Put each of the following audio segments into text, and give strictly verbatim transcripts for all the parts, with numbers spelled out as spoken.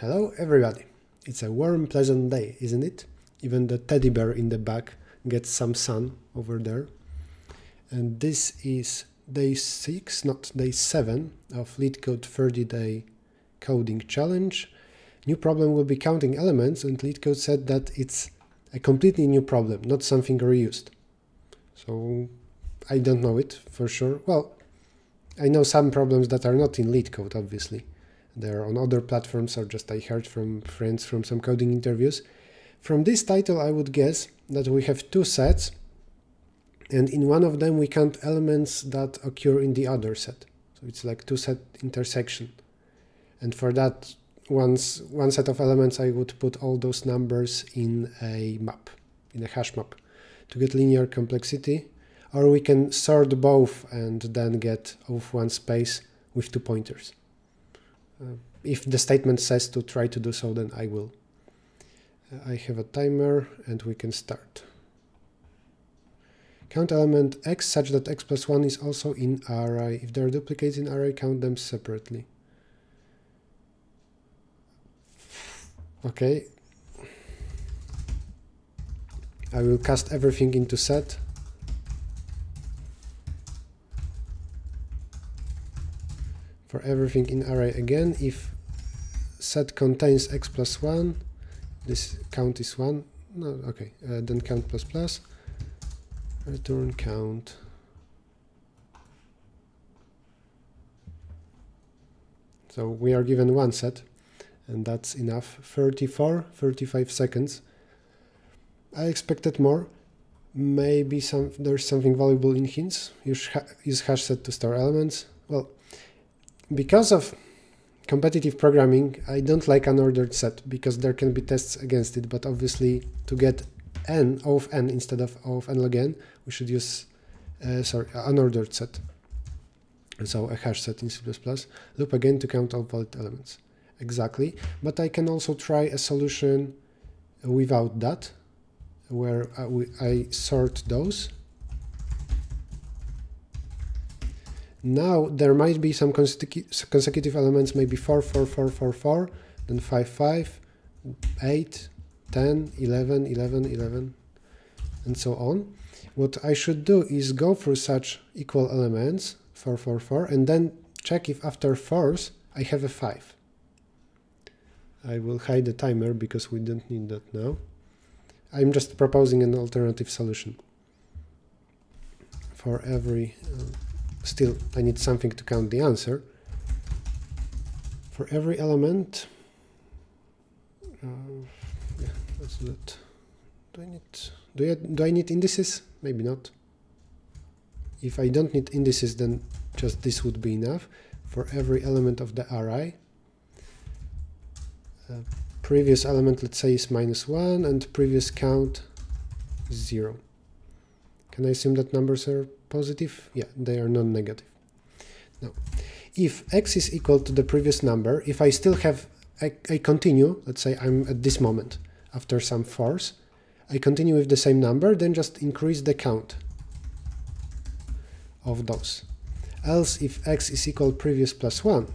Hello everybody! It's a warm, pleasant day, isn't it? Even the teddy bear in the back gets some sun over there. And this is day six, not day seven, of LeetCode thirty day coding challenge. New problem will be counting elements, and LeetCode said that it's a completely new problem, not something reused. So I don't know it for sure. Well, I know some problems that are not in LeetCode, obviously. They're on other platforms, or just I heard from friends from some coding interviews. From this title, I would guess that we have two sets, and in one of them we count elements that occur in the other set. So it's like two-set intersection. And for that once, one set of elements, I would put all those numbers in a map, in a hash map, to get linear complexity. Or we can sort both and then get off one space with two pointers. Uh, if the statement says to try to do so, then I will. Uh, I have a timer and we can start. Count element x such that x plus one is also in array. If there are duplicates in array, count them separately. Okay. I will cast everything into set. For everything in array again, if set contains x plus one, this count is one. No, okay, uh, then count plus plus, return count. So we are given one set, and that's enough. thirty-four, thirty-five seconds. I expected more. Maybe some there's something valuable in hints. Use, ha use hash set to store elements. Well. Because of competitive programming, I don't like unordered set, because there can be tests against it, but obviously to get n, O of n instead of O of n log n, we should use uh, sorry, unordered set. So a hash set in C plus plus, loop again to count all valid elements. Exactly, but I can also try a solution without that, where I, I sort those. Now there might be some consecutive elements, maybe four, four, four, four, four, then five, five, eight, ten, eleven, eleven, eleven, and so on. What I should do is go through such equal elements, four, four, four, and then check if after fours I have a five. I will hide the timer because we don't need that now. I'm just proposing an alternative solution for every... Uh, Still, I need something to count the answer. For every element... Uh, yeah, let's do that. Do I need, do I, do I need indices? Maybe not. If I don't need indices, then just this would be enough. For every element of the array. Uh, previous element, let's say, is minus one, and previous count is zero. Can I assume that numbers are positive? Yeah, they are non-negative. Now, if x is equal to the previous number, if I still have a, a continue, let's say I'm at this moment, after some fours, I continue with the same number, then just increase the count of those. Else, if x is equal previous plus one,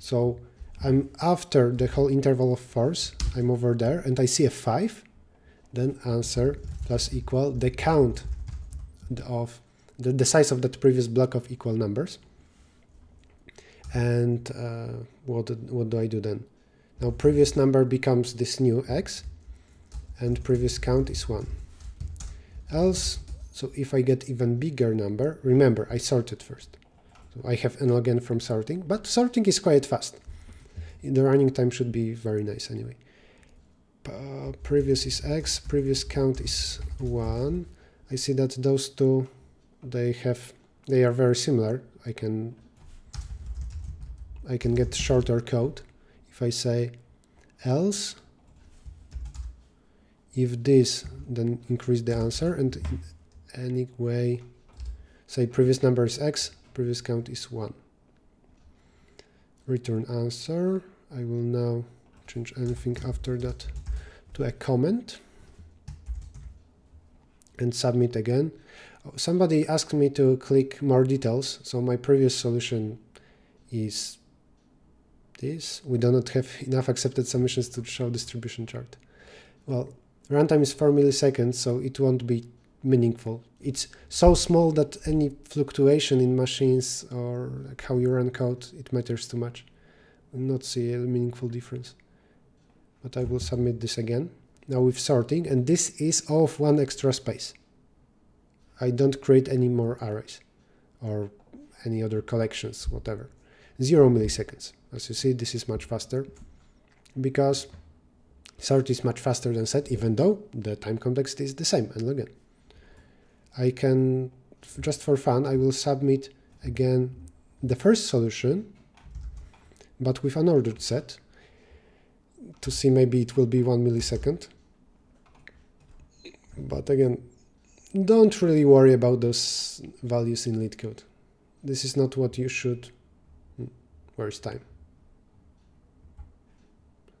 so I'm after the whole interval of fours, I'm over there, and I see a five, then answer plus equal the count of the, the size of that previous block of equal numbers. And uh, what, what do I do then? Now previous number becomes this new x, and previous count is one. Else, so if I get even bigger number, remember I sorted first. So I have n log n from sorting, but sorting is quite fast. The running time should be very nice anyway. Uh, previous is x, previous count is one. I see that those two, they have, they are very similar. I can, I can get shorter code if I say else, if this, then increase the answer, and in any way, say previous number is x, previous count is one. Return answer. I will now change anything after that to a comment. And submit again. Somebody asked me to click more details, so my previous solution is this. We do not have enough accepted submissions to show distribution chart. Well, runtime is four milliseconds, so it won't be meaningful. It's so small that any fluctuation in machines or like how you run code, it matters too much. We'll not see a meaningful difference. But I will submit this again. Now with sorting, and this is of one extra space. I don't create any more arrays or any other collections, whatever. Zero milliseconds. As you see, this is much faster because sort is much faster than set, even though the time complexity is the same. And again, I can, just for fun, I will submit again the first solution, but with an ordered set, to see maybe it will be one millisecond. But again, don't really worry about those values in LeetCode. This is not what you should. Where's time?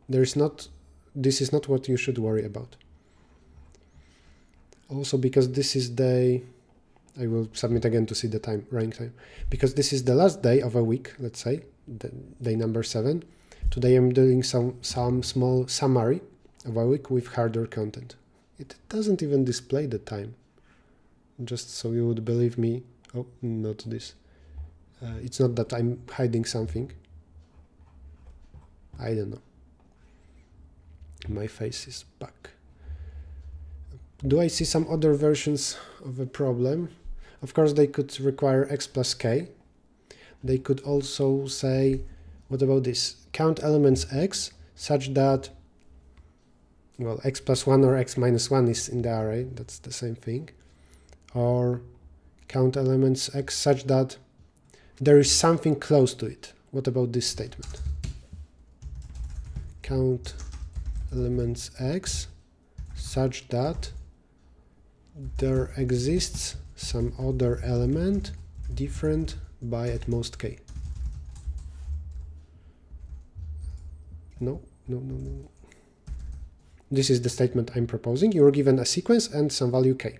There's not. This is not what you should worry about. Also because this is day, I will submit again to see the time, running time. Because this is the last day of a week, let's say, the day number seven. Today I'm doing some, some small summary of a week with harder content. It doesn't even display the time. Just so you would believe me. Oh, not this. Uh, it's not that I'm hiding something. I don't know. My face is back. Do I see some other versions of a problem? Of course, they could require x plus k. They could also say, what about this? Count elements x such that, well, x plus one or x minus one is in the array. That's the same thing. Or count elements x such that there is something close to it. What about this statement? Count elements x such that there exists some other element different by at most k. No, no, no, no. This is the statement I'm proposing. You're given a sequence and some value k.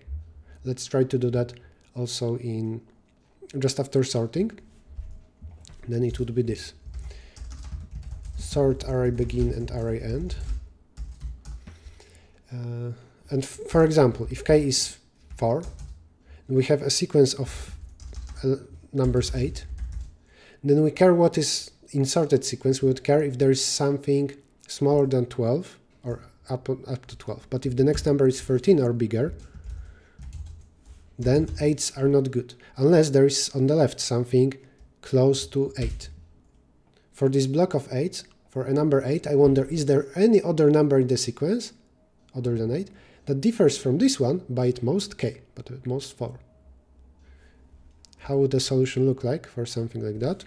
Let's try to do that also in just after sorting. Then it would be this. Sort array begin and array end. Uh, and for example, if k is four, we have a sequence of uh, numbers eight, then we care what is in sorted sequence. We would care if there is something smaller than twelve or up, up to twelve. But if the next number is thirteen or bigger, then eights are not good, unless there is on the left something close to eight. For this block of eights, for a number eight, I wonder, is there any other number in the sequence other than eight, that differs from this one by at most k, but at most four. How would the solution look like for something like that?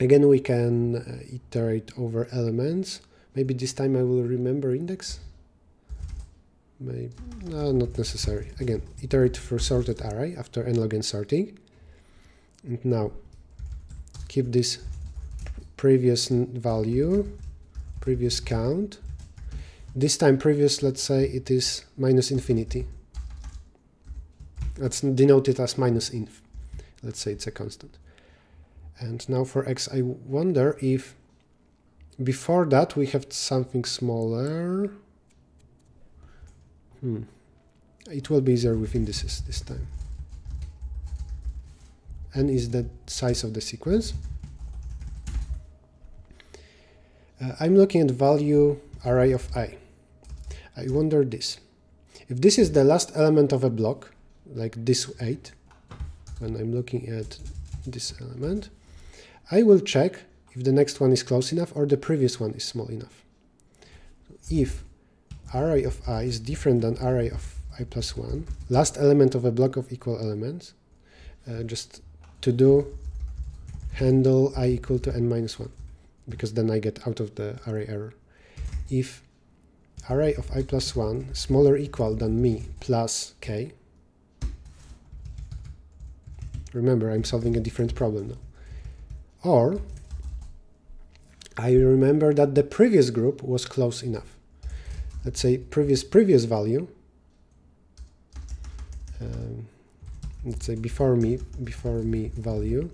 Again, we can uh, iterate over elements. Maybe this time I will remember index. Maybe, no, not necessary. Again, iterate for sorted array after nlog n sorting. And now, keep this previous value, previous count. This time previous, let's say it is minus infinity. That's denoted as minus inf. Let's say it's a constant. And now for x, I wonder if before that we have something smaller. Hmm. It will be easier with indices this time. N is the size of the sequence. Uh, I'm looking at value array of i. I wonder this. If this is the last element of a block, like this eight, when I'm looking at this element, I will check if the next one is close enough or the previous one is small enough. If array of I is different than array of I plus one, last element of a block of equal elements, uh, just to do handle I equal to n minus one, because then I get out of the array error. If array of I plus one smaller or equal than me plus k, remember I'm solving a different problem now, or I remember that the previous group was close enough. Let's say previous previous value, um, let's say before me, before me value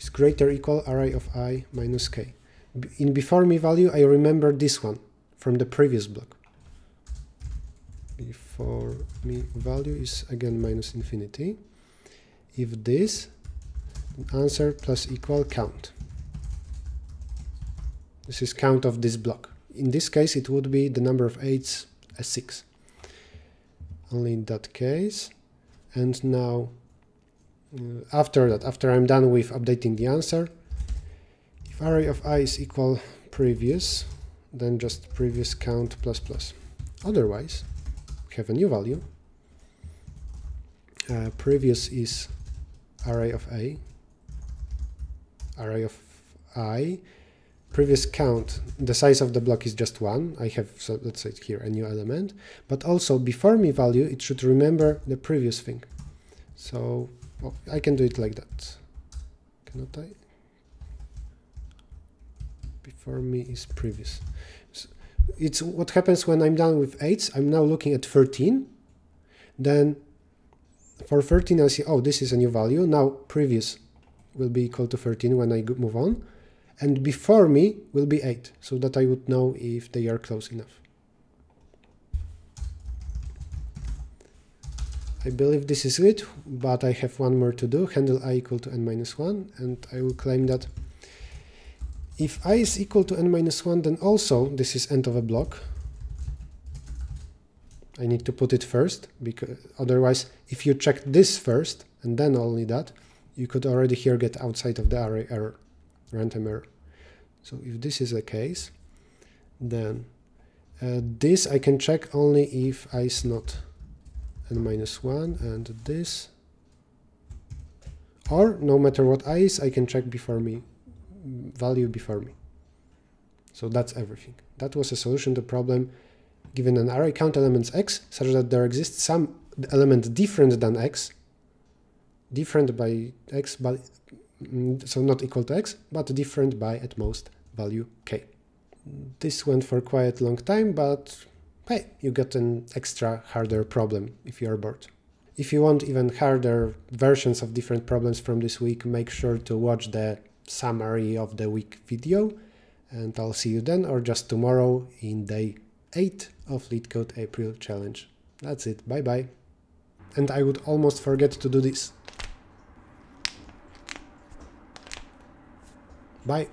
is greater or equal array of I minus k. In before me value, I remember this one from the previous block. Before me value is again minus infinity. If this, answer plus equal count. This is count of this block. In this case, it would be the number of eights as six. Only in that case. And now, uh, after that, after I'm done with updating the answer, if array of I is equal previous, then just previous count plus plus. Otherwise, we have a new value. Uh, previous is array of A, array of I. Previous count, the size of the block is just one. I have, so let's say here, a new element, but also before me value, it should remember the previous thing. So well, I can do it like that. Cannot I? Before me is previous. So it's what happens when I'm done with eights. I'm now looking at thirteen. Then for thirteen, I see, oh, this is a new value. Now previous will be equal to thirteen when I move on. And before me will be eight, so that I would know if they are close enough. I believe this is it, but I have one more to do, handle I equal to n minus one, and I will claim that if I is equal to n minus one, then also this is end of a block. I need to put it first, because otherwise if you check this first, and then only that, you could already here get outside of the array error. Random error. So if this is the case, then uh, this I can check only if I is not n minus one, and this, or no matter what I is, I can check before me value before me. So that's everything. That was a solution to problem given an array count elements x such that there exists some element different than x, different by x, but so not equal to x, but different by at most value k. This went for quite a long time, but hey, you got an extra harder problem if you are bored. If you want even harder versions of different problems from this week, make sure to watch the summary of the week video, and I'll see you then or just tomorrow in day eight of LeetCode April Challenge. That's it, bye bye. And I would almost forget to do this. Bye.